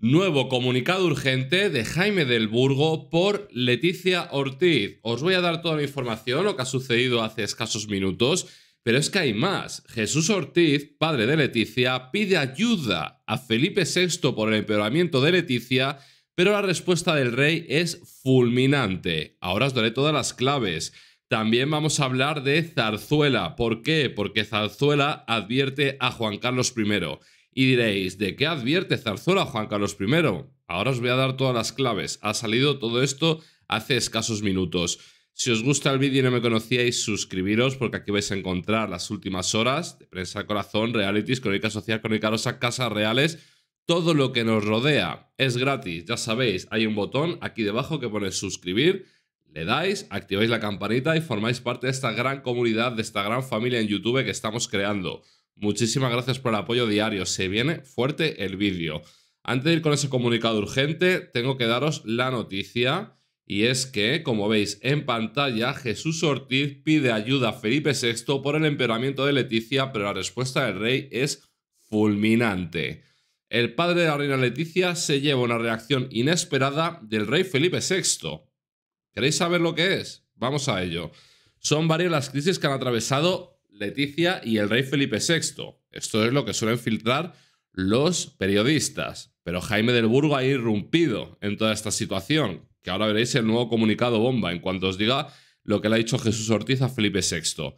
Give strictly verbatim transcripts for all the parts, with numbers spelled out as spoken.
Nuevo comunicado urgente de Jaime del Burgo por Letizia Ortiz. Os voy a dar toda la información, lo que ha sucedido hace escasos minutos, pero es que hay más. Jesús Ortiz, padre de Letizia, pide ayuda a Felipe sexto por el empeoramiento de Letizia, pero la respuesta del rey es fulminante. Ahora os daré todas las claves. También vamos a hablar de Zarzuela. ¿Por qué? Porque Zarzuela advierte a Juan Carlos primero. Y diréis, ¿de qué advierte Zarzuela Juan Carlos primero? Ahora os voy a dar todas las claves. Ha salido todo esto hace escasos minutos. Si os gusta el vídeo y no me conocíais, suscribiros porque aquí vais a encontrar las últimas horas de Prensa al Corazón, realities, crónica social, crónica rosa, casas reales, todo lo que nos rodea. Es gratis, ya sabéis, hay un botón aquí debajo que pone suscribir, le dais, activáis la campanita y formáis parte de esta gran comunidad, de esta gran familia en YouTube que estamos creando. Muchísimas gracias por el apoyo diario, se viene fuerte el vídeo. Antes de ir con ese comunicado urgente, tengo que daros la noticia, y es que, como veis en pantalla, Jesús Ortiz pide ayuda a Felipe sexto por el empeoramiento de Letizia, pero la respuesta del rey es fulminante. El padre de la reina Letizia se lleva una reacción inesperada del rey Felipe sexto. ¿Queréis saber lo que es? Vamos a ello. Son varias las crisis que han atravesado Letizia y el rey Felipe sexto. Esto es lo que suelen filtrar los periodistas. Pero Jaime del Burgo ha irrumpido en toda esta situación, que ahora veréis el nuevo comunicado bomba en cuanto os diga lo que le ha dicho Jesús Ortiz a Felipe sexto.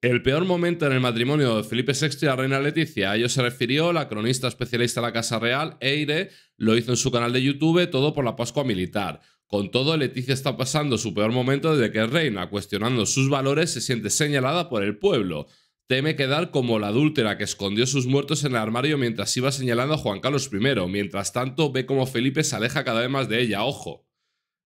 El peor momento en el matrimonio de Felipe sexto y la reina Letizia. A ello se refirió la cronista especialista de la Casa Real, Eire, lo hizo en su canal de YouTube, todo por la Pascua Militar. Con todo, Letizia está pasando su peor momento desde que es reina. Cuestionando sus valores, se siente señalada por el pueblo. Teme quedar como la adúltera que escondió sus muertos en el armario mientras iba señalando a Juan Carlos primero. Mientras tanto, ve cómo Felipe se aleja cada vez más de ella. ¡Ojo!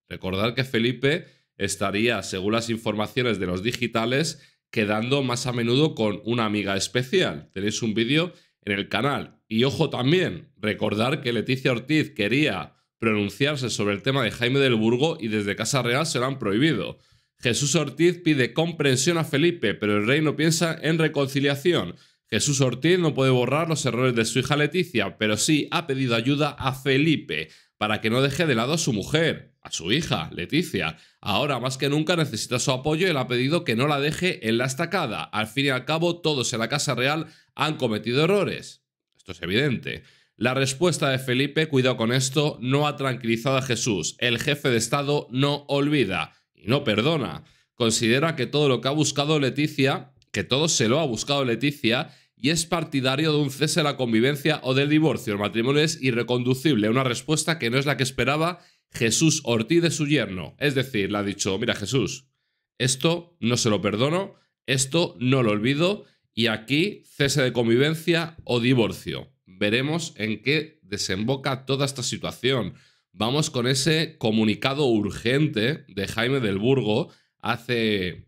Recordad que Felipe estaría, según las informaciones de los digitales, quedando más a menudo con una amiga especial. Tenéis un vídeo en el canal. Y ojo también, recordad que Letizia Ortiz quería pronunciarse sobre el tema de Jaime del Burgo y desde Casa Real se lo han prohibido. Jesús Ortiz pide comprensión a Felipe, pero el rey no piensa en reconciliación. Jesús Ortiz no puede borrar los errores de su hija Letizia, pero sí ha pedido ayuda a Felipe para que no deje de lado a su mujer, a su hija, Letizia. Ahora más que nunca necesita su apoyo y le ha pedido que no la deje en la estacada. Al fin y al cabo, todos en la Casa Real han cometido errores. Esto es evidente. La respuesta de Felipe, cuidado con esto, no ha tranquilizado a Jesús. El jefe de Estado no olvida y no perdona. Considera que todo lo que ha buscado Letizia, que todo se lo ha buscado Letizia, y es partidario de un cese de la convivencia o del divorcio. El matrimonio es irreconducible. Una respuesta que no es la que esperaba Jesús Ortiz de su yerno. Es decir, le ha dicho, mira Jesús, esto no se lo perdono, esto no lo olvido, y aquí cese de convivencia o divorcio. Veremos en qué desemboca toda esta situación. Vamos con ese comunicado urgente de Jaime del Burgo hace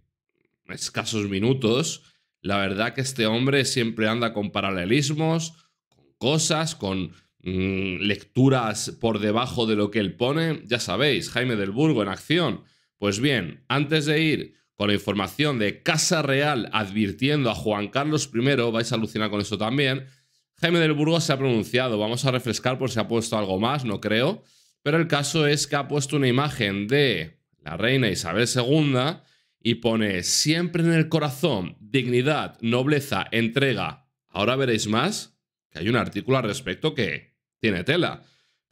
escasos minutos. La verdad que este hombre siempre anda con paralelismos, con cosas, con mmm, lecturas por debajo de lo que él pone. Ya sabéis, Jaime del Burgo en acción. Pues bien, antes de ir con la información de Casa Real advirtiendo a Juan Carlos primero, vais a alucinar con eso también, Jaime del Burgo se ha pronunciado. Vamos a refrescar por si ha puesto algo más, no creo. Pero el caso es que ha puesto una imagen de la reina Isabel segunda y pone siempre en el corazón, dignidad, nobleza, entrega. Ahora veréis más, que hay un artículo al respecto que tiene tela.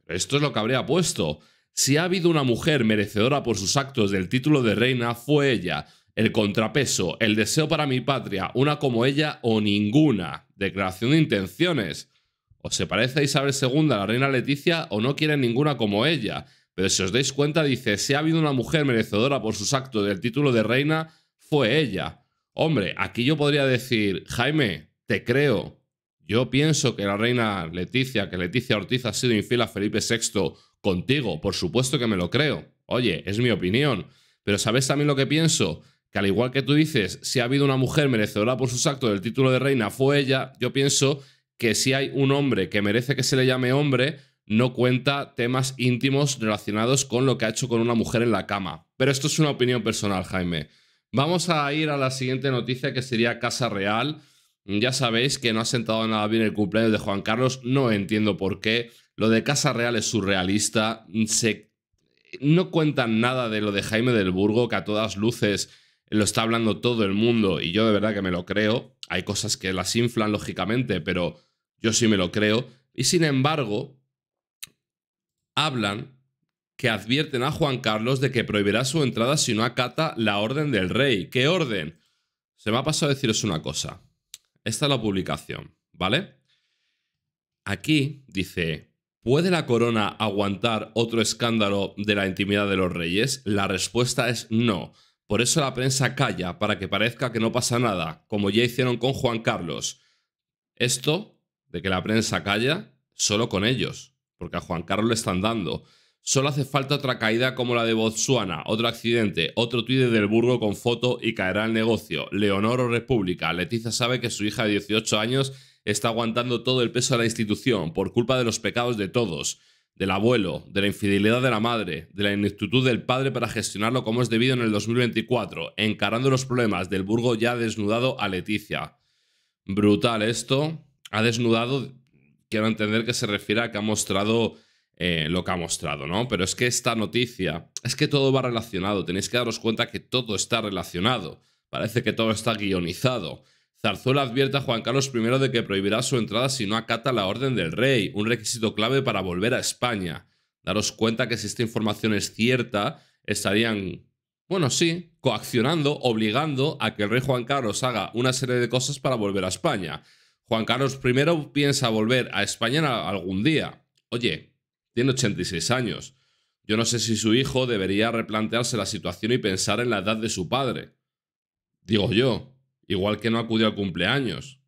Pero esto es lo que habría puesto. Si ha habido una mujer merecedora por sus actos del título de reina, fue ella. El contrapeso, el deseo para mi patria, una como ella o ninguna. Declaración de intenciones. ¿Os se parece a Isabel segunda, la reina Letizia, o no quieren ninguna como ella? Pero si os dais cuenta, dice, si ha habido una mujer merecedora por sus actos del título de reina, fue ella. Hombre, aquí yo podría decir, Jaime, te creo. Yo pienso que la reina Letizia, que Letizia Ortiz ha sido infiel a Felipe sexto contigo. Por supuesto que me lo creo. Oye, es mi opinión. Pero ¿sabes también lo que pienso? Que al igual que tú dices, si ha habido una mujer merecedora por sus actos del título de reina fue ella, yo pienso que si hay un hombre que merece que se le llame hombre, no cuenta temas íntimos relacionados con lo que ha hecho con una mujer en la cama. Pero esto es una opinión personal, Jaime. Vamos a ir a la siguiente noticia, que sería Casa Real. Ya sabéis que no ha sentado nada bien el cumpleaños de Juan Carlos, no entiendo por qué. Lo de Casa Real es surrealista. Se, no cuentan nada de lo de Jaime del Burgo, que a todas luces lo está hablando todo el mundo, y yo de verdad que me lo creo. Hay cosas que las inflan, lógicamente, pero yo sí me lo creo. Y sin embargo, hablan que advierten a Juan Carlos de que prohibirá su entrada si no acata la orden del rey. ¿Qué orden? Se me ha pasado a deciros una cosa. Esta es la publicación, ¿vale? Aquí dice: ¿puede la corona aguantar otro escándalo de la intimidad de los reyes? La respuesta es no. Por eso la prensa calla, para que parezca que no pasa nada, como ya hicieron con Juan Carlos. Esto de que la prensa calla, solo con ellos, porque a Juan Carlos le están dando. Solo hace falta otra caída como la de Botsuana, otro accidente, otro tuit de Del Burgo con foto y caerá el negocio. Leonor o República. Letizia sabe que su hija de dieciocho años está aguantando todo el peso de la institución por culpa de los pecados de todos. Del abuelo, de la infidelidad de la madre, de la ineptitud del padre para gestionarlo como es debido en el dos mil veinticuatro, encarando los problemas. Del Burgo ya ha desnudado a Letizia. Brutal esto. Ha desnudado, quiero entender que se refiere a que ha mostrado eh, lo que ha mostrado, ¿no? Pero es que esta noticia, es que todo va relacionado. Tenéis que daros cuenta que todo está relacionado. Parece que todo está guionizado. Zarzuela advierte a Juan Carlos primero de que prohibirá su entrada si no acata la orden del rey, un requisito clave para volver a España. Daros cuenta que si esta información es cierta, estarían, bueno, sí, coaccionando, obligando a que el rey Juan Carlos haga una serie de cosas para volver a España. Juan Carlos primero piensa volver a España algún día. Oye, tiene ochenta y seis años. Yo no sé si su hijo debería replantearse la situación y pensar en la edad de su padre. Digo yo. Igual que no acudió al cumpleaños.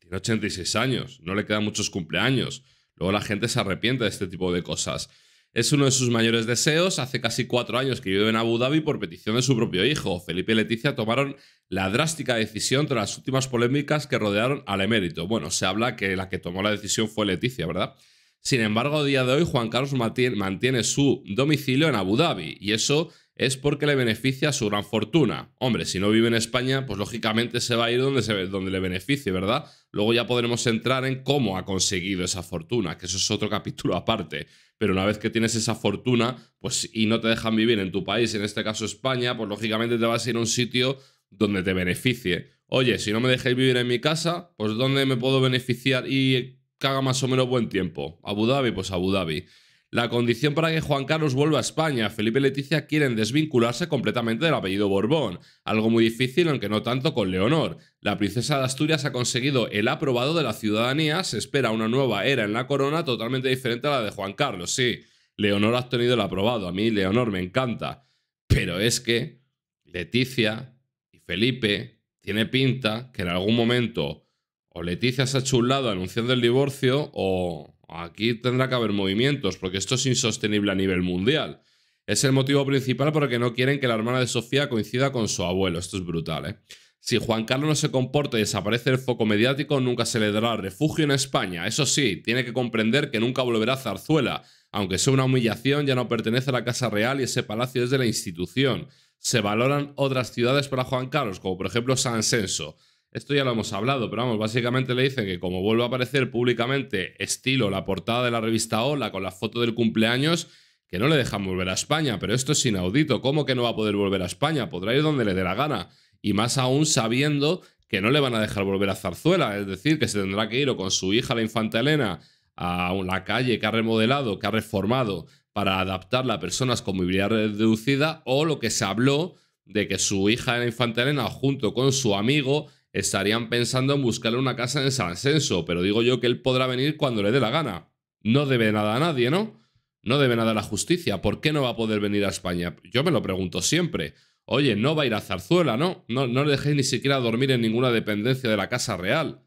Tiene ochenta y seis años, no le quedan muchos cumpleaños. Luego la gente se arrepiente de este tipo de cosas. Es uno de sus mayores deseos. Hace casi cuatro años que vive en Abu Dhabi por petición de su propio hijo. Felipe y Letizia tomaron la drástica decisión tras las últimas polémicas que rodearon al emérito. Bueno, se habla que la que tomó la decisión fue Letizia, ¿verdad? Sin embargo, a día de hoy Juan Carlos mantiene su domicilio en Abu Dhabi y eso es porque le beneficia su gran fortuna. Hombre, si no vive en España, pues lógicamente se va a ir donde, se, donde le beneficie, ¿verdad? Luego ya podremos entrar en cómo ha conseguido esa fortuna, que eso es otro capítulo aparte. Pero una vez que tienes esa fortuna, pues y no te dejan vivir en tu país, en este caso España, pues lógicamente te vas a ir a un sitio donde te beneficie. Oye, si no me dejáis vivir en mi casa, pues ¿dónde me puedo beneficiar y que haga más o menos buen tiempo? Abu Dhabi, pues Abu Dhabi. La condición para que Juan Carlos vuelva a España. Felipe y Letizia quieren desvincularse completamente del apellido Borbón, algo muy difícil, aunque no tanto con Leonor. La princesa de Asturias ha conseguido el aprobado de la ciudadanía, se espera una nueva era en la corona totalmente diferente a la de Juan Carlos. Sí, Leonor ha obtenido el aprobado, a mí Leonor me encanta, pero es que Letizia y Felipe tiene pinta que en algún momento o Letizia se ha hecho un lado anunciando el divorcio o... aquí tendrá que haber movimientos, porque esto es insostenible a nivel mundial. Es el motivo principal por el que no quieren que la hermana de Sofía coincida con su abuelo. Esto es brutal, ¿eh? Si Juan Carlos no se comporta y desaparece del foco mediático, nunca se le dará refugio en España. Eso sí, tiene que comprender que nunca volverá a Zarzuela. Aunque sea una humillación, ya no pertenece a la Casa Real y ese palacio es de la institución. Se valoran otras ciudades para Juan Carlos, como por ejemplo Sanxenxo. Esto ya lo hemos hablado, pero vamos, básicamente le dicen que como vuelva a aparecer públicamente estilo la portada de la revista Hola con la foto del cumpleaños, que no le dejan volver a España. Pero esto es inaudito. ¿Cómo que no va a poder volver a España? Podrá ir donde le dé la gana. Y más aún sabiendo que no le van a dejar volver a Zarzuela, es decir, que se tendrá que ir o con su hija la Infanta Elena a una calle que ha remodelado, que ha reformado para adaptarla a personas con movilidad reducida, o lo que se habló de que su hija la Infanta Elena junto con su amigo estarían pensando en buscarle una casa en Sanxenxo, pero digo yo que él podrá venir cuando le dé la gana. No debe nada a nadie, ¿no? No debe nada a la justicia. ¿Por qué no va a poder venir a España? Yo me lo pregunto siempre. Oye, no va a ir a Zarzuela, ¿no? No, no le dejéis ni siquiera dormir en ninguna dependencia de la Casa Real.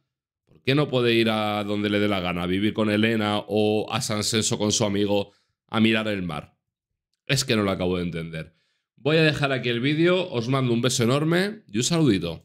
¿Por qué no puede ir a donde le dé la gana, a vivir con Elena o a Sanxenxo con su amigo a mirar el mar? Es que no lo acabo de entender. Voy a dejar aquí el vídeo, os mando un beso enorme y un saludito.